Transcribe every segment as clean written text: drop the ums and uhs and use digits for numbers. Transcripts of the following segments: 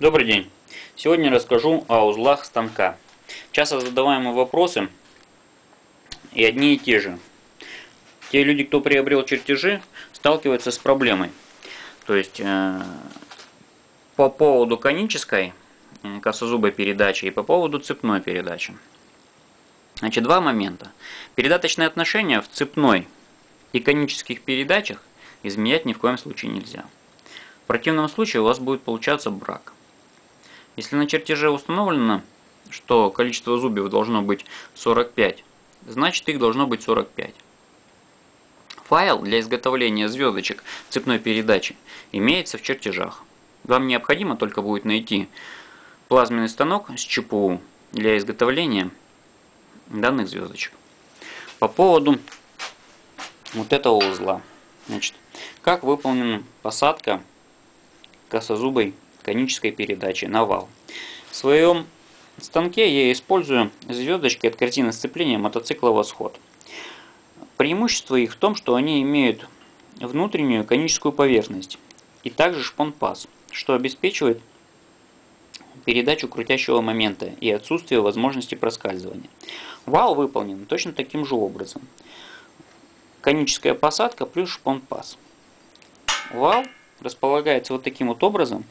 Добрый день! Сегодня расскажу о узлах станка. Часто задаваемые вопросы и одни и те же. Те люди, кто приобрел чертежи, сталкиваются с проблемой. То есть по поводу конической косозубой передачи и по поводу цепной передачи. Значит, два момента. Передаточные отношения в цепной и конических передачах изменять ни в коем случае нельзя. В противном случае у вас будет получаться брак. Если на чертеже установлено, что количество зубьев должно быть 45, значит их должно быть 45. Файл для изготовления звездочек цепной передачи имеется в чертежах. Вам необходимо только будет найти плазменный станок с ЧПУ для изготовления данных звездочек. По поводу вот этого узла. Значит, как выполнена посадка косозубой конической передачи на вал. В своем станке я использую звездочки от картины сцепления мотоцикла «Восход». Преимущество их в том, что они имеют внутреннюю коническую поверхность и также шпон-паз, что обеспечивает передачу крутящего момента и отсутствие возможности проскальзывания. Вал выполнен точно таким же образом. Коническая посадка плюс шпон-паз. Вал располагается вот таким вот образом.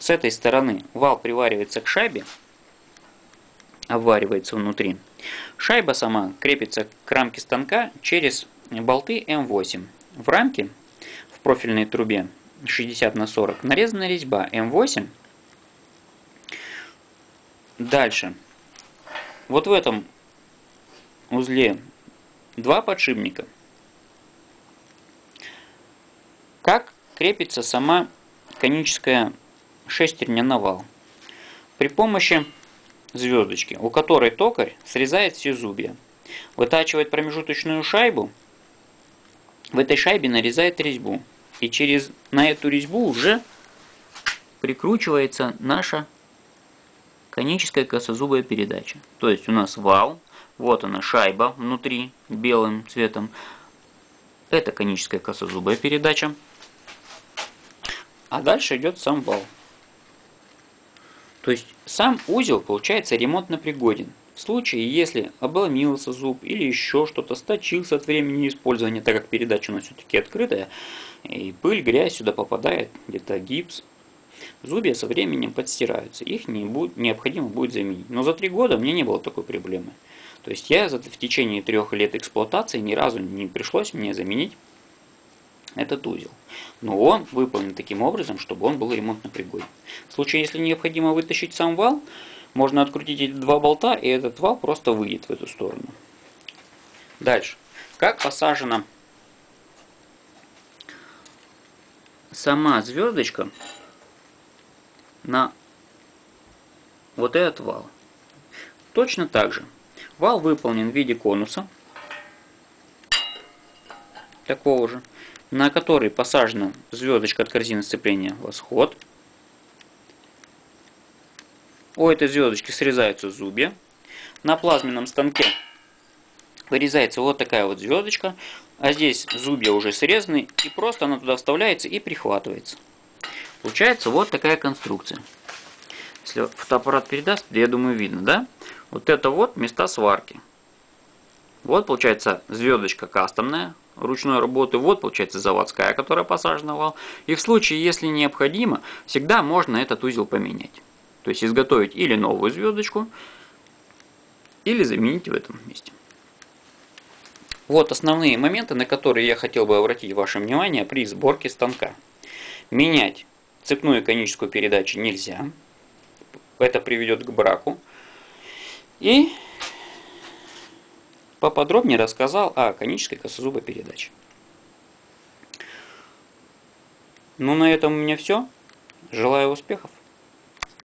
С этой стороны вал приваривается к шайбе, обваривается внутри. Шайба сама крепится к рамке станка через болты М8. В рамке, в профильной трубе 60 на 40, нарезана резьба М8. Дальше. Вот в этом узле два подшипника. Как крепится сама коническая шестерня на вал? При помощи звездочки, у которой токарь срезает все зубья, вытачивает промежуточную шайбу, в этой шайбе нарезает резьбу. И на эту резьбу уже прикручивается наша коническая косозубая передача. То есть у нас вал, вот она шайба внутри белым цветом. Это коническая косозубая передача. А дальше идет сам вал. То есть сам узел получается ремонтно пригоден. В случае, если обломился зуб или еще что-то, сточился от времени использования, так как передача у нас все-таки открытая, и пыль, грязь сюда попадает, где-то гипс, зубья со временем подстираются, их необходимо будет заменить. Но за 3 года мне не было такой проблемы. То есть я в течение 3 лет эксплуатации ни разу не пришлось мне заменить этот узел. Но он выполнен таким образом, чтобы он был ремонтно пригоден. В случае, если необходимо вытащить сам вал, можно открутить эти два болта, и этот вал просто выйдет в эту сторону. Дальше. Как посажена сама звездочка на вот этот вал? Точно так же. Вал выполнен в виде конуса, такого же, на который посажена звездочка от корзины сцепления «Восход». У этой звездочки срезаются зубья. На плазменном станке вырезается вот такая вот звездочка, а здесь зубья уже срезаны, и просто она туда вставляется и прихватывается. Получается вот такая конструкция. Если фотоаппарат передаст, я думаю, видно, да? Вот это вот места сварки. Вот получается звездочка кастомная, ручной работы. Вот получается заводская, которая посажена в вал. И в случае, если необходимо, всегда можно этот узел поменять. То есть изготовить или новую звездочку, или заменить в этом месте. Вот основные моменты, на которые я хотел бы обратить ваше внимание при сборке станка. Менять цепную и коническую передачу нельзя. Это приведет к браку. И поподробнее рассказал о конической косозубой передаче. Ну, на этом у меня все. Желаю успехов.